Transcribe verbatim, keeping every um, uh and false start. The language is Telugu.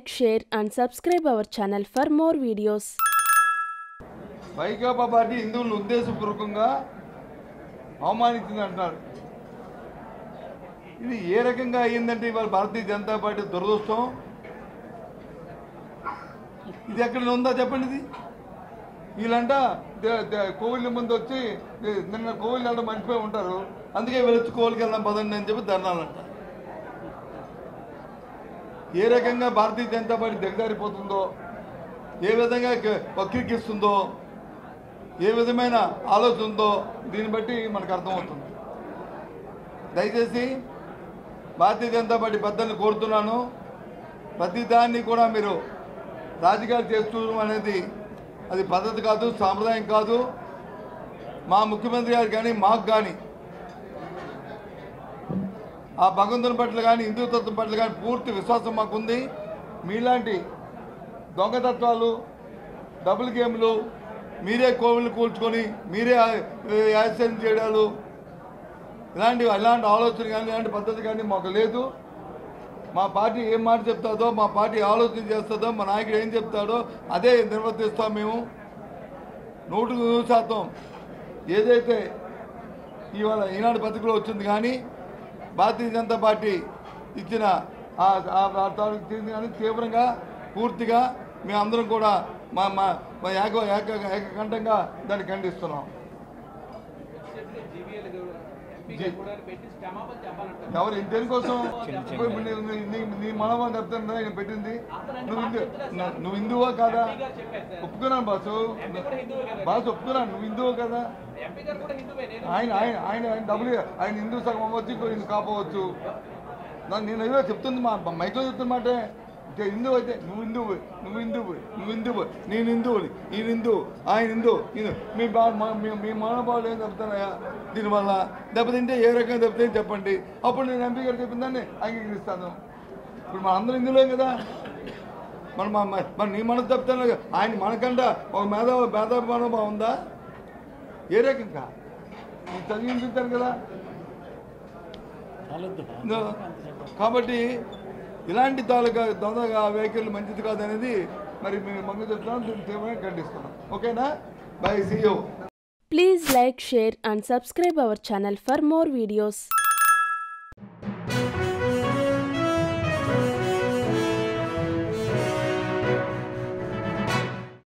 like, share and subscribe our channel for more videos. Vaikapa party హిందువులను ఉద్దేశపూర్వకంగా అవమానించింది అంటారు. ఇది ఏ రకంగా అయ్యిందంటే ఇవాళ భారతీయ జనతా పార్టీ దురదృష్టం. ఇది ఎక్కడ ఉందా చెప్పండి. ఇది వీళ్ళంట కోవిల్ ముందు వచ్చి నిన్న కోవిల్ అంటే మర్చిపోయి ఉంటారు, అందుకే వీళ్ళొచ్చి కోవిల్కి వెళ్దాం పదండి అని చెప్పి ధర్నాలంట. ఏ రకంగా భారతీయ జనతా పార్టీ దిగజారిపోతుందో, ఏ విధంగా వక్రీకరిస్తుందో, ఏ విధమైన ఆలోచన ఉందో దీన్ని బట్టి మనకు అర్థమవుతుంది. దయచేసి భారతీయ జనతా పార్టీ పెద్దలను కోరుతున్నాను, ప్రతిదాన్ని కూడా మీరు రాజకీయాలు చేస్తున్నారు అనేది అది పద్ధతి కాదు, సాంప్రదాయం కాదు. మా ముఖ్యమంత్రి గారు కానీ మాకు కానీ ఆ భగవంతుని పట్ల కానీ హిందుతత్వం పట్ల కానీ పూర్తి విశ్వాసం మాకుంది. మీలాంటి దొంగతత్వాలు, డబుల్ గేమ్లు, మీరే కోవిల్ని కూల్చుకొని మీరే యాక్షన్ చేయడాలు, ఇలాంటి ఇలాంటి ఆలోచన కానీ ఇలాంటి పద్ధతి కానీ మాకు లేదు. మా పార్టీ ఏం మాట చెప్తాదో, మా పార్టీ ఆలోచన చేస్తుందో, మా నాయకుడు ఏం చెప్తాడో అదే నిర్వర్తిస్తాం. మేము నూటికి నూరు శాతం ఏదైతే ఇవాళ ఈనాడు పత్రికలో వచ్చింది కానీ భారతీయ జనతా పార్టీ ఇచ్చిన కానీ తీవ్రంగా పూర్తిగా మేమందరం కూడా మా మా ఏక ఏకకంఠంగా దాన్ని ఖండిస్తున్నాం. ఎవరు దేనికోసం మనమా చెప్తాను నేను పెట్టింది, నువ్వు నువ్వు హిందువా కాదా ఒప్పుకున్నాను బాసు, బాసు ఒప్పుకున్నాను నువ్వు హిందువా కదా. ఆయన ఆయన ఆయన ఆయన డబ్బులు ఆయన హిందూ సగం అవ్వచ్చు, ఇంకో హిందూ కాపోవచ్చు. నేను ఏదో చెప్తుంది మా మైక్లో చెప్తున్నమాట. హిందువు అయితే నువ్వు హిందువు నువ్వు హిందువు నువ్వు హిందువు నేను హిందువుని ఈయన హిందూ ఆయన హిందూ ఇది మీ బా మీ మహానుభావులు ఏం చెప్తానయా. దీనివల్ల దెబ్బతింటే ఏ రకంగా దెబ్బతిని చెప్పండి, అప్పుడు నేను ఎంపీ గారు చెప్పిన దాన్ని అంగీకరిస్తాను. ఇప్పుడు మన అందరూ హిందువులేం కదా, మన మన నీ మనసు చెప్తాను ఆయన మనకంట ఒక మేధా మేధావి మనోభావం ఉందా? ఏ రకంగా నేను చదివించుతాను కదా. కాబట్టి ఇలాంటి తాలూకా దొంగ వెహికల్ మంచిది కాదనేది మరి మేము మంగళ చెప్తున్నాం, ఖండిస్తున్నాం. ఓకేనా, bye, see you. Please like, share and subscribe our channel for more videos.